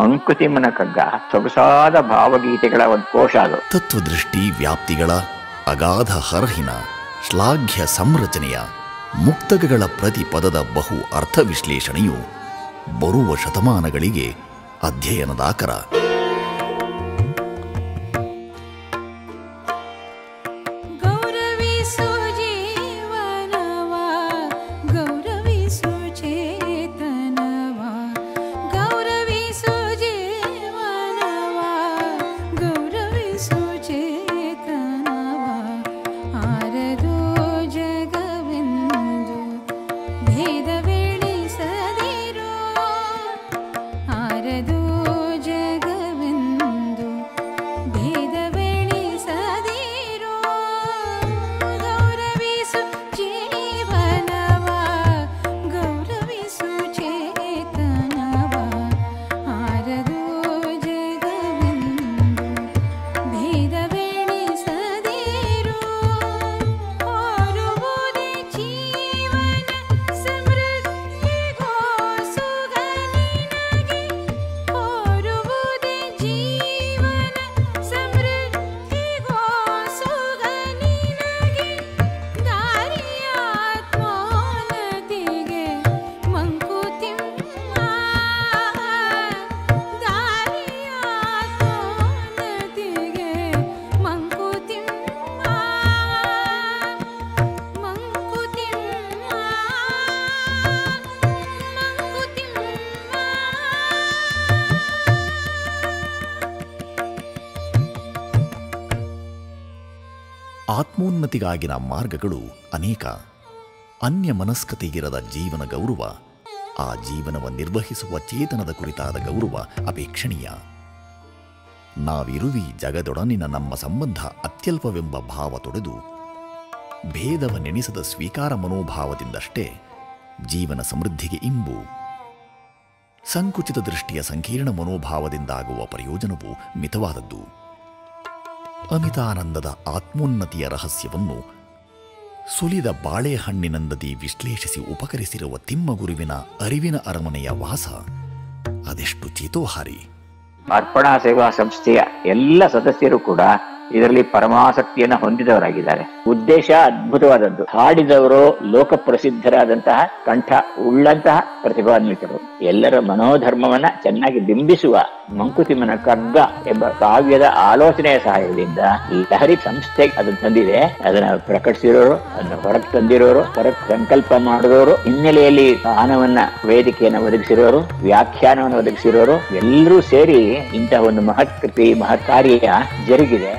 ಮಂಕುತಿಮ್ಮನ ಕಗ್ಗ ಸೊಗಸಾದ ಭಾವಗೀತೆಗಳ ಒಂದು ಕೋಶ ಅದು. ತತ್ವದೃಷ್ಟಿ ವ್ಯಾಪ್ತಿಗಳ ಅಗಾಧ ಹರಹಿನ ಶ್ಲಾಘ್ಯ ಸಂರಚನೆಯ ಮುಕ್ತಕಗಳ ಪ್ರತಿ ಪದದ ಬಹು ಅರ್ಥ ವಿಶ್ಲೇಷಣೆಯು ಬರುವ ಶತಮಾನಗಳಿಗೆ ಅಧ್ಯಯನದಾಕರ. ಆತ್ಮೋನ್ನತಿಗಾಗಿನ ಮಾರ್ಗಗಳು ಅನೇಕ. ಅನ್ಯಮನಸ್ಕತೆಗಿರದ ಜೀವನ ಗೌರವ, ಆ ಜೀವನವ ನಿರ್ವಹಿಸುವ ಚೇತನದ ಕುರಿತಾದ ಗೌರವ ಅಪೇಕ್ಷಣೀಯ. ನಾವಿರುವಿ ಜಗದೊಡನಿನ ನಮ್ಮ ಸಂಬಂಧ ಅತ್ಯಲ್ಪವೆಂಬ ಭಾವ ತೊಡೆದು ಭೇದವನ್ನೆಣಿಸದ ಸ್ವೀಕಾರ ಮನೋಭಾವದಿಂದಷ್ಟೇ ಜೀವನ ಸಮೃದ್ಧಿಗೆ ಇಂಬು. ಸಂಕುಚಿತ ದೃಷ್ಟಿಯ ಸಂಕೀರ್ಣ ಮನೋಭಾವದಿಂದಾಗುವ ಪ್ರಯೋಜನವು ಮಿತವಾದದ್ದು. ಅಮಿತಾನಂದದ ಆತ್ಮೋನ್ನತಿಯ ರಹಸ್ಯವನ್ನು ಸುಲಿದ ಬಾಳೆಹಣ್ಣಿನಂದದಿ ವಿಶ್ಲೇಷಿಸಿ ಉಪಕರಿಸಿರುವ ತಿಮ್ಮಗುರುವಿನ ಅರಿವಿನ ಅರಮನೆಯ ವಾಸ ಅದೆಷ್ಟು ಚೇತೋಹಾರಿ. ಅರ್ಪಣಾ ಸೇವಾ ಸಂಸ್ಥೆಯ ಎಲ್ಲ ಸದಸ್ಯರು ಕೂಡ ಇದರಲ್ಲಿ ಪರಮಾಸಕ್ತಿಯನ್ನು ಹೊಂದಿದವರಾಗಿದ್ದಾರೆ. ಉದ್ದೇಶ ಅದ್ಭುತವಾದದ್ದು. ಹಾಡಿದವರು ಲೋಕ ಪ್ರಸಿದ್ಧರಾದಂತಹ ಕಂಠ ಉಳ್ಳಂತಹ ಪ್ರತಿಭಾನ್ವಿತರು. ಎಲ್ಲರ ಮನೋಧರ್ಮವನ್ನ ಚೆನ್ನಾಗಿ ಬಿಂಬಿಸುವ ಮಂಕುತಿಮ್ಮನ ಕಗ್ಗ ಎಂಬ ಕಾವ್ಯದ ಆಲೋಚನೆಯ ಸಹಾಯದಿಂದ ಈ ಲಹರಿ ಸಂಸ್ಥೆ ಅದನ್ನು ತಂದಿದೆ. ಅದನ್ನ ಪ್ರಕಟಿಸಿರೋರು, ಅದನ್ನ ಹೊರಗೆ ತಂದಿರೋರು, ಹೊರಗೆ ಸಂಕಲ್ಪ ಮಾಡಿದವರು, ಹಿನ್ನೆಲೆಯಲ್ಲಿ ಗಾನವನ್ನ ವೇದಿಕೆಯನ್ನು ಒದಗಿಸಿರೋರು, ವ್ಯಾಖ್ಯಾನವನ್ನು ಒದಗಿಸಿರೋರು ಎಲ್ಲರೂ ಸೇರಿ ಇಂತಹ ಒಂದು ಮಹತ್ಕೃತಿ ಮಹತ್ಕಾರ್ಯ ಜರುಗಿದೆ.